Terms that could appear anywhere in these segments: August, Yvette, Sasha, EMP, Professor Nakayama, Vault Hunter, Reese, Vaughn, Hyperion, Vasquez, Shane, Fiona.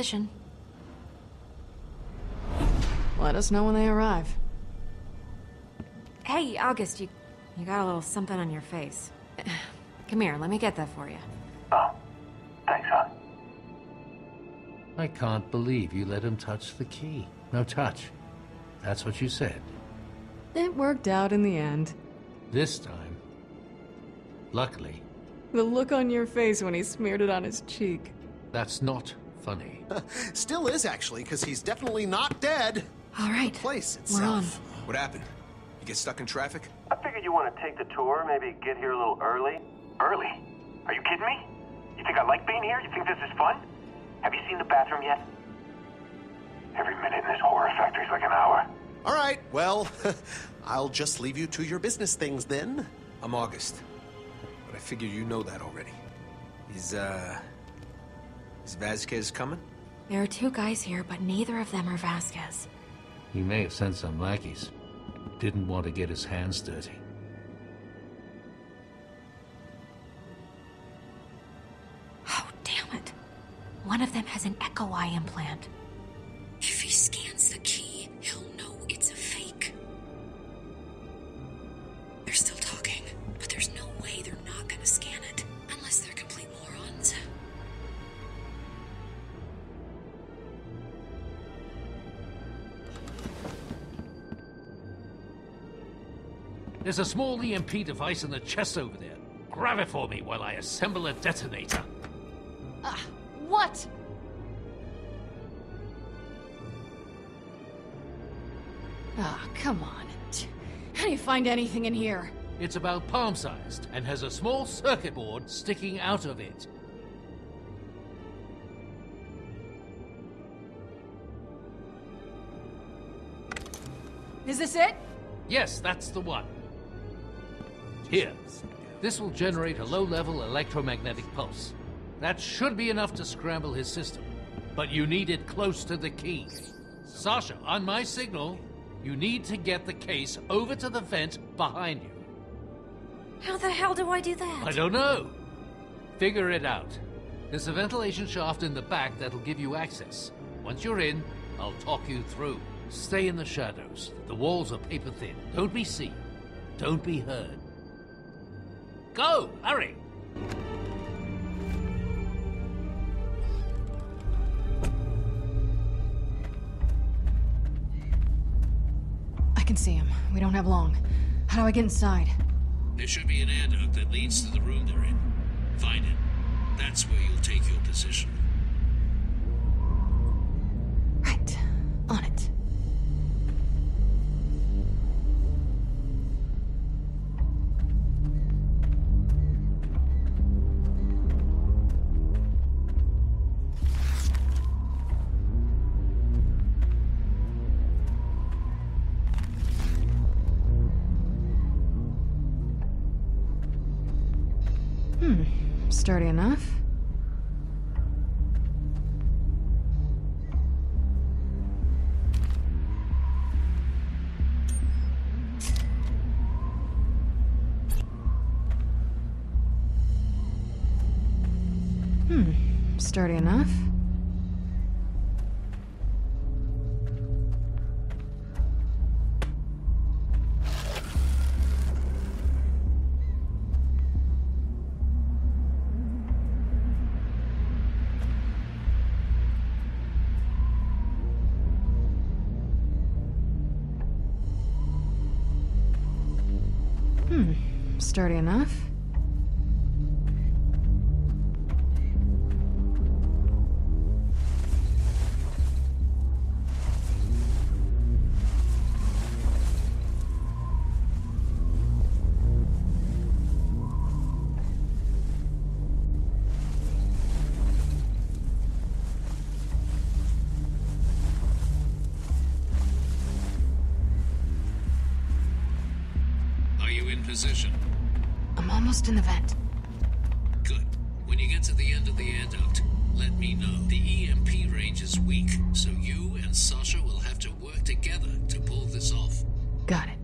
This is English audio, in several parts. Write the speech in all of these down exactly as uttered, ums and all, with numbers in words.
position. Let us know when they arrive. Hey, August, you, you got a little something on your face. Come here, let me get that for you. Oh, thanks, huh? I can't believe you let him touch the key. No touch. That's what you said. It worked out in the end. This time. Luckily. The look on your face when he smeared it on his cheek. That's not funny. Still is, actually, because he's definitely not dead. All right. The place itself. We're on. What happened? You get stuck in traffic? I figured you want to take the tour, maybe get here a little early. Early? Are you kidding me? You think I like being here? You think this is fun? Have you seen the bathroom yet? Every minute in this horror factory's like an hour. All right, well, I'll just leave you to your business things then. I'm August, but I figure you know that already. Is, uh, is Vasquez coming? There are two guys here, but neither of them are Vasquez. He may have sent some lackeys. Didn't want to get his hands dirty. Oh, damn it. One of them has an echo eye implant. If he scans the key, he'll know it's a fake. They're still talking, but there's no way they're not gonna scan it, unless they're complete morons. There's a small E M P device in the chest over there. Grab it for me while I assemble a detonator. Ah, uh, what? Ah, oh, come on. How do you find anything in here? It's about palm-sized and has a small circuit board sticking out of it. Is this it? Yes, that's the one. Here. This will generate a low-level electromagnetic pulse. That should be enough to scramble his system. But you need it close to the key. Sasha, on my signal, you need to get the case over to the vent behind you. How the hell do I do that? I don't know. Figure it out. There's a ventilation shaft in the back that'll give you access. Once you're in, I'll talk you through. Stay in the shadows. The walls are paper thin. Don't be seen. Don't be heard. Go! Hurry! I can see him. We don't have long. How do I get inside? There should be an air duct that leads to the room they're in. Find it. That's where you'll take your position. Right. On it. Sturdy enough. Hmm, sturdy enough. Sturdy enough. Are you in position? I'm almost in the vent. Good. When you get to the end of the air duct, let me know. The E M P range is weak, so you and Sasha will have to work together to pull this off. Got it.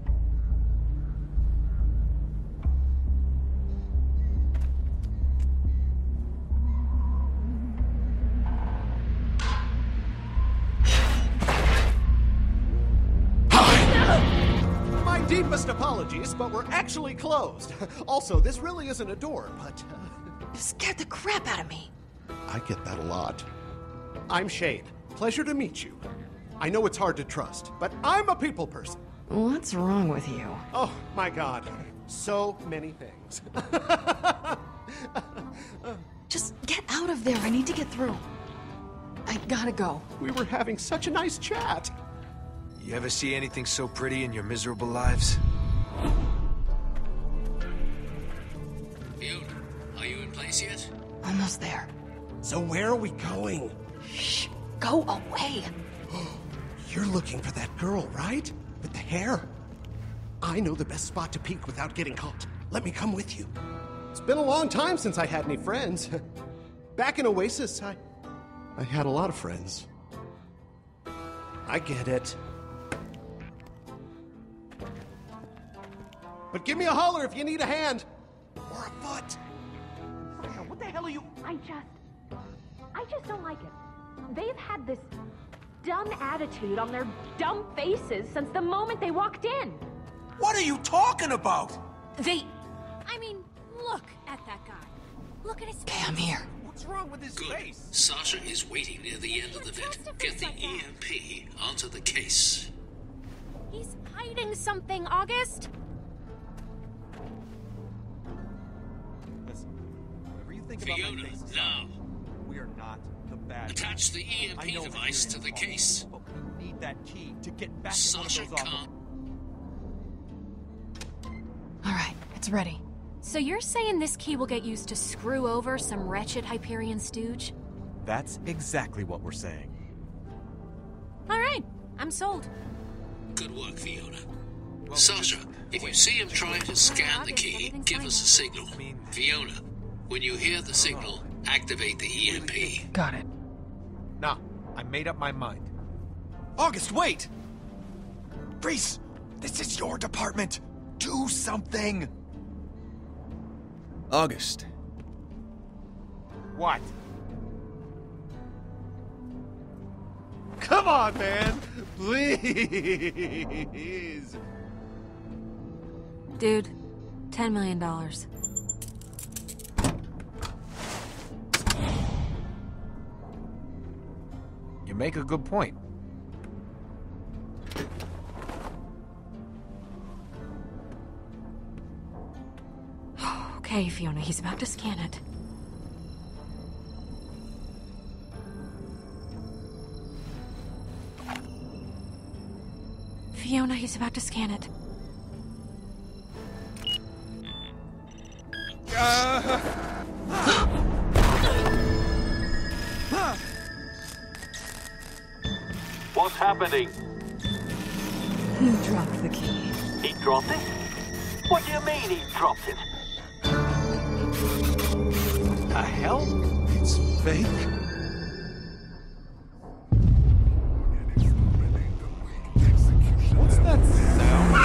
Deepest apologies, but we're actually closed. Also, this really isn't a door, but... Uh... You scared the crap out of me. I get that a lot. I'm Shane. Pleasure to meet you. I know it's hard to trust, but I'm a people person. What's wrong with you? Oh, my God. So many things. Just get out of there. I need to get through. I gotta go. We were having such a nice chat. You ever see anything so pretty in your miserable lives? Fiona, are you in place yet? Almost there. So where are we going? Shh, go away. You're looking for that girl, right? With the hair? I know the best spot to peek without getting caught. Let me come with you. It's been a long time since I had any friends. Back in Oasis, I... I had a lot of friends. I get it. But give me a holler if you need a hand. Or a foot. Sasha, what the hell are you... I just... I just don't like it. They've had this dumb attitude on their dumb faces since the moment they walked in. What are you talking about? They... I mean, look at that guy. Look at his face. Okay, I'm here. What's wrong with his Good. face? Sasha is waiting near the end of the vent. Get the E M P onto the case. He's hiding something, August. Fiona, now. We are not the bad Attach the E M P device to the case. But we need that key to get back Sasha to Sasha. All right, it's ready. So you're saying this key will get used to screw over some wretched Hyperion stooge? That's exactly what we're saying. All right, I'm sold. Good work, Fiona. Well, Sasha, just, if wait, you see him trying to scan August, the key, give us a signal. I mean, Fiona. When you hear the signal, activate the E M P. Got it. Nah, I made up my mind. August, wait! Reese, this is your department. Do something! August. What? Come on, man! Please! Dude, ten million dollars. You make a good point. Okay, Fiona, he's about to scan it. Fiona, he's about to scan it. Uh... What's happening? He dropped the key. He dropped it? What do you mean he dropped it? The hell? It's fake. What's that sound?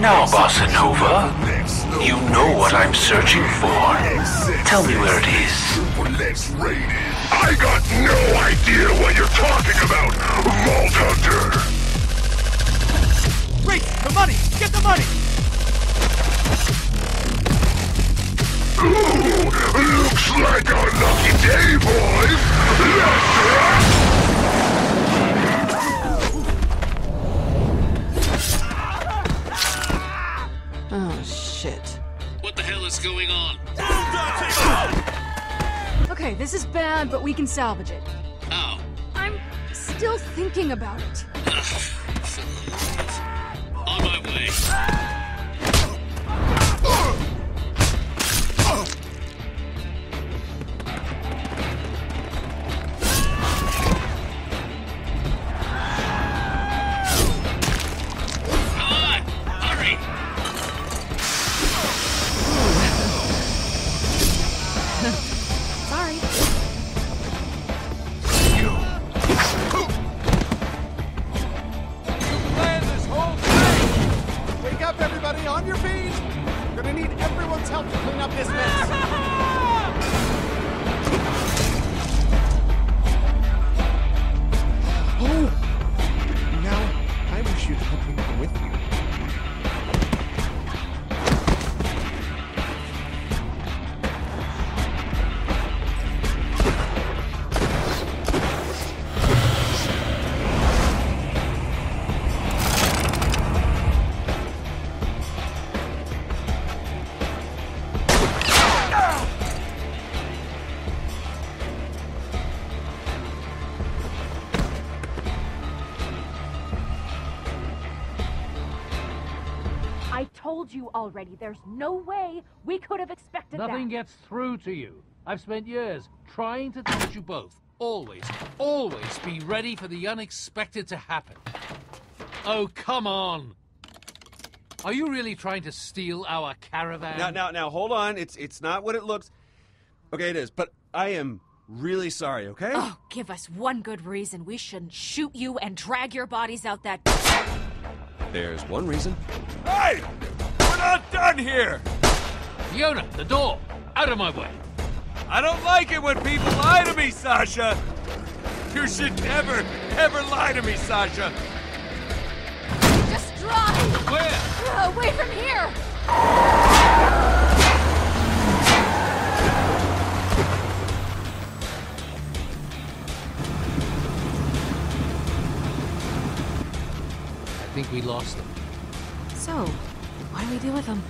Now, Bossa Nova, you know what I'm searching for. Tell me where it is. I got no idea what you're talking about, Vault Hunter! Great! The money! Get the money! Ooh! Looks like our lucky day, boys! Let's rock! Oh, shit. What the hell is going on? Okay, this is bad, but we can salvage it. How? I'm still thinking about it. On my way. Sorry. Everybody on your feet! We're gonna need everyone's help to clean up this mess. Oh! Now, I wish you'd help me with you. You already. There's no way we could have expected that. Nothing gets through to you. I've spent years trying to teach you both. Always, always be ready for the unexpected to happen. Oh, come on. Are you really trying to steal our caravan? Now, now, now, hold on. It's, it's not what it looks. Okay, it is, but I am really sorry, okay? Oh, give us one good reason we shouldn't shoot you and drag your bodies out that... There's one reason. Hey! We're not done here! Fiona, the door! Out of my way! I don't like it when people lie to me, Sasha! You should never, ever lie to me, Sasha! Just drive! Where? Uh, away from here! I think we lost them. So... what do we do with them?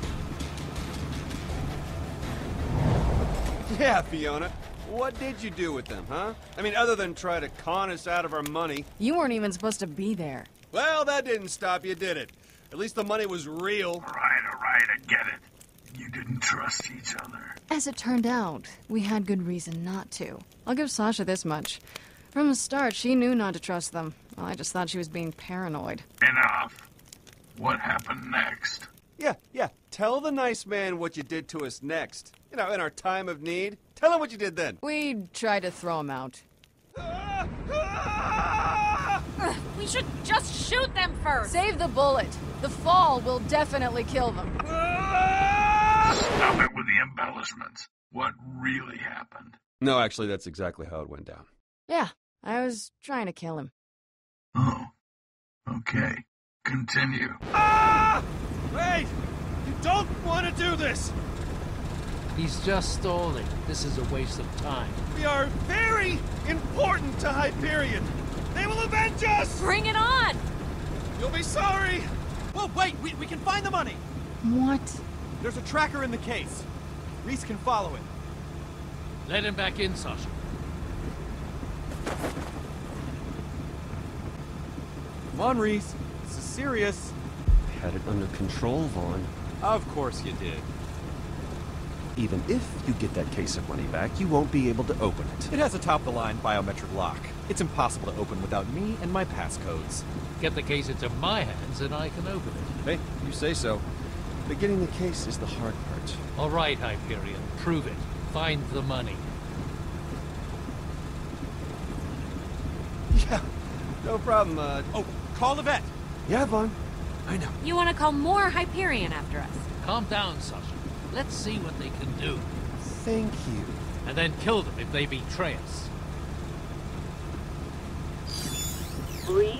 Yeah, Fiona. What did you do with them, huh? I mean, other than try to con us out of our money. You weren't even supposed to be there. Well, that didn't stop you, did it? At least the money was real. All right, all right, I get it. You didn't trust each other. As it turned out, we had good reason not to. I'll give Sasha this much. From the start, she knew not to trust them. Well, I just thought she was being paranoid. Enough. What happened next? Yeah, yeah. Tell the nice man what you did to us next. You know, in our time of need. Tell him what you did then. We tried to throw him out. We should just shoot them first. Save the bullet. The fall will definitely kill them. Stop it with the embellishments. What really happened? No, actually, that's exactly how it went down. Yeah, I was trying to kill him. Oh, okay. Continue. Ah! Wait! You don't want to do this! He's just stalling. This is a waste of time. We are very important to Hyperion. They will avenge us! Bring it on! You'll be sorry! Well, wait! We, we can find the money! What? There's a tracker in the case. Reese can follow it. Let him back in, Sasha. Come on, Reese. This is serious. Had it under control, Vaughn. Of course you did. Even if you get that case of money back, you won't be able to open it. It has a top-of-the-line biometric lock. It's impossible to open without me and my passcodes. Get the case into my hands and I can open it. Hey, you say so. But getting the case is the hard part. All right, Hyperion. Prove it. Find the money. Yeah, no problem. Uh... Oh, call the vet. Yeah, Vaughn. I know. You want to call more Hyperion after us? Calm down, Sasha. Let's see what they can do. Thank you. And then kill them if they betray us. Reese,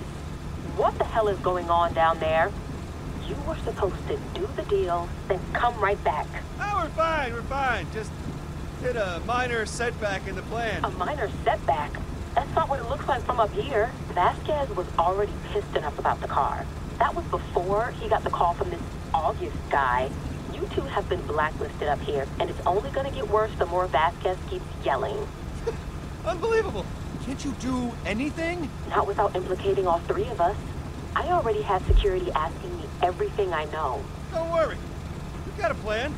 what the hell is going on down there? You were supposed to do the deal, then come right back. Oh, we're fine, we're fine. Just hit a minor setback in the plan. A minor setback? That's not what it looks like from up here. Vasquez was already pissed enough about the car. That was before he got the call from this August guy. You two have been blacklisted up here, and it's only gonna get worse the more Vasquez keeps yelling. Unbelievable! Can't you do anything? Not without implicating all three of us. I already have security asking me everything I know. Don't worry. We've got a plan.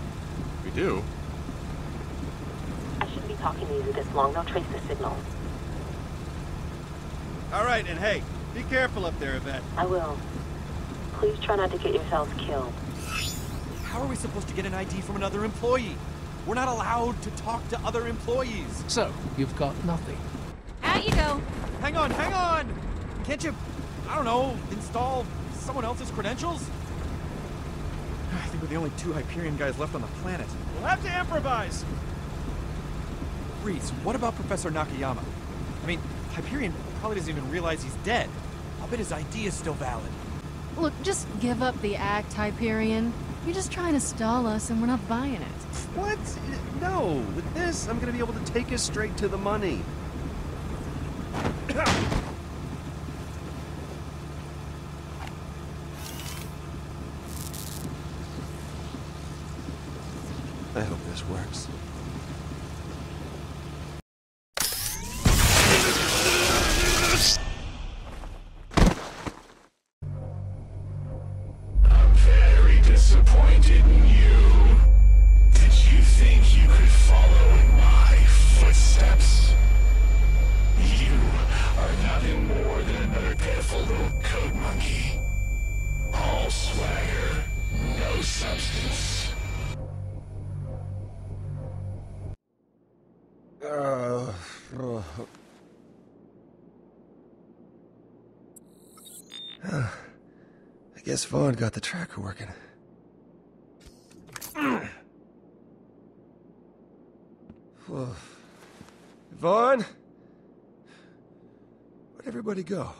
We do? I shouldn't be talking to you this long. They'll trace the signal. All right, and hey, be careful up there, Yvette. I will. Please try not to get yourselves killed. How are we supposed to get an I D from another employee? We're not allowed to talk to other employees. So, you've got nothing. Out you go. Hang on, hang on! Can't you, I don't know, install someone else's credentials? I think we're the only two Hyperion guys left on the planet. We'll have to improvise! Reese, what about Professor Nakayama? I mean, Hyperion probably doesn't even realize he's dead. I'll bet his idea is still valid. Look, just give up the act, Hyperion. You're just trying to stall us and we're not buying it. What? No, with this, I'm gonna be able to take us straight to the money. I hope this works. Guess Vaughn got the tracker working. Vaughn? Where'd everybody go?